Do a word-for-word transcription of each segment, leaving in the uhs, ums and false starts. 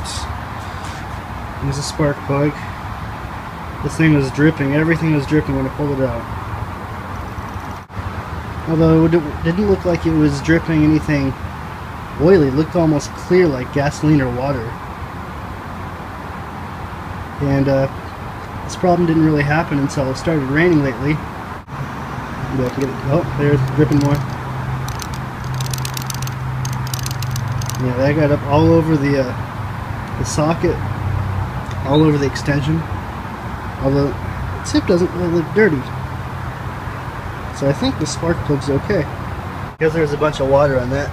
points. There's a spark plug. This thing was dripping. Everything was dripping when I pulled it out. Although it didn't look like it was dripping anything oily. It looked almost clear, like gasoline or water. And uh, this problem didn't really happen until it started raining lately. But, oh, there's dripping more. Yeah, that got up all over the uh, the socket, all over the extension. Although the tip doesn't really look dirty, so I think the spark plug's okay. Because there's a bunch of water on that.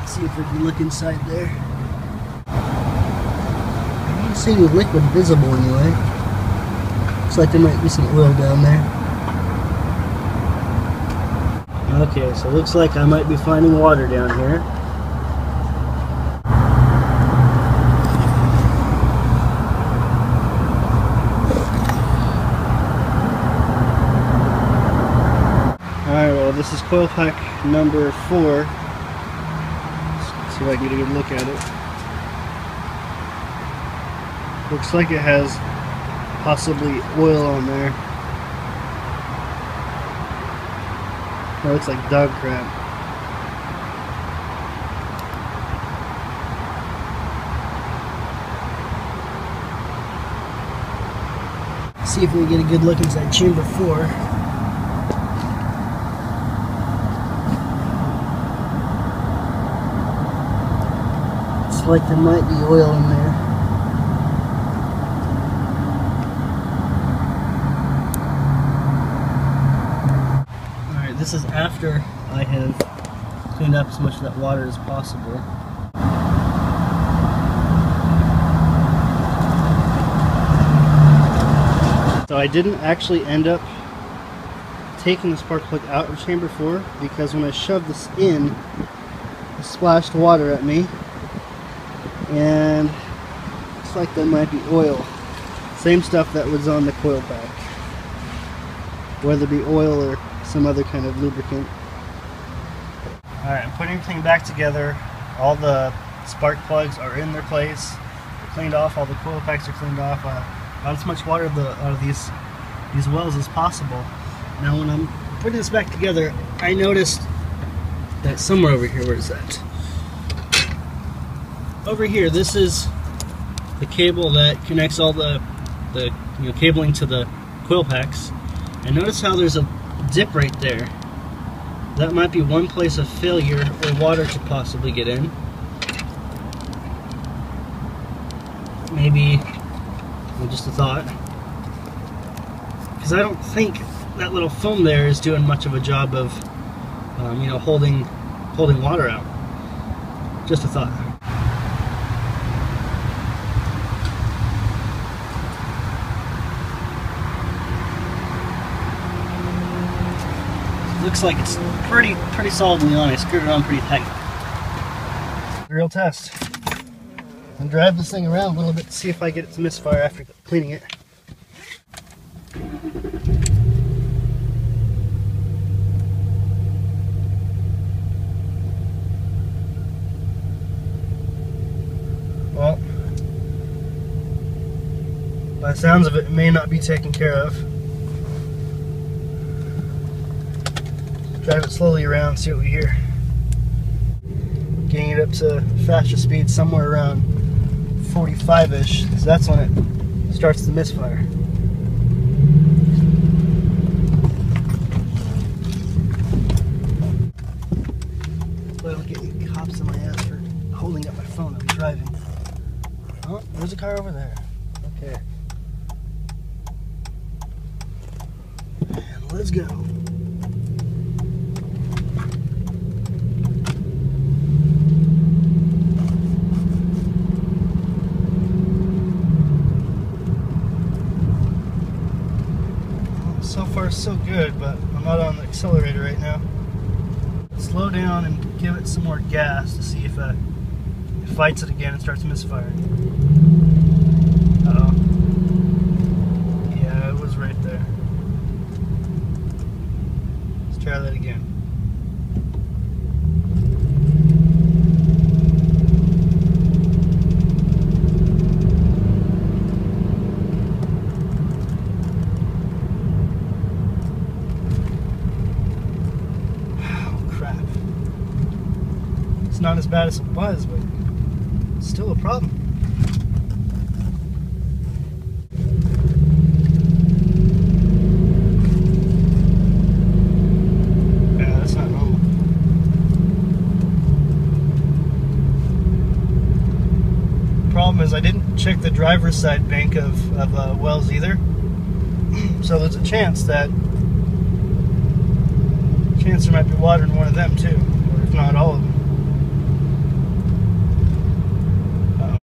Let's see if we can look inside there. I don't see any liquid visible anyway. Looks like there might be some oil down there. Okay, so looks like I might be finding water down here. This is coil pack number four. Let's see if I can get a good look at it. Looks like it has possibly oil on there. No, it's like dog crap. Let's see if we can get a good look inside chamber four. Like there might be oil in there. Alright, this is after I have cleaned up as much of that water as possible. So I didn't actually end up taking the spark plug out of chamber four, because when I shoved this in, it splashed water at me. And looks like there might be oil. Same stuff that was on the coil pack. Whether it be oil or some other kind of lubricant. Alright, I'm putting everything back together. All the spark plugs are in their place. They're cleaned off, all the coil packs are cleaned off. Uh, not as much water out of these, these wells as possible. Now when I'm putting this back together, I noticed that somewhere over here, where is that? Over here, this is the cable that connects all the, the you know, cabling to the coil packs. And notice how there's a dip right there. That might be one place of failure where water could possibly get in. Maybe, well, just a thought. Because I don't think that little foam there is doing much of a job of um, you know, holding, holding water out. Just a thought. Looks like it's pretty pretty solidly on. I screwed it on pretty tight. Real test. I'm driving this thing around a little bit to see if I get it to misfire after cleaning it. Well, by the sounds of it, it may not be taken care of. Drive it slowly around, see what we hear. Getting it up to faster speed, somewhere around forty-five-ish, because that's when it starts to misfire. Boy, I'm getting cops in my ass for holding up my phone and driving. Oh, there's a car over there. Okay. And let's go. So good, but I'm not on the accelerator right now. Slow down and give it some more gas to see if uh, it fights it again and starts misfiring. Uh-oh. Yeah, it was right there. Let's try that again. it's not as bad as it was, but it's still a problem. Is I didn't check the driver's side bank of, of uh, wells either, so there's a chance that chance there might be water in one of them too, or if not all of them.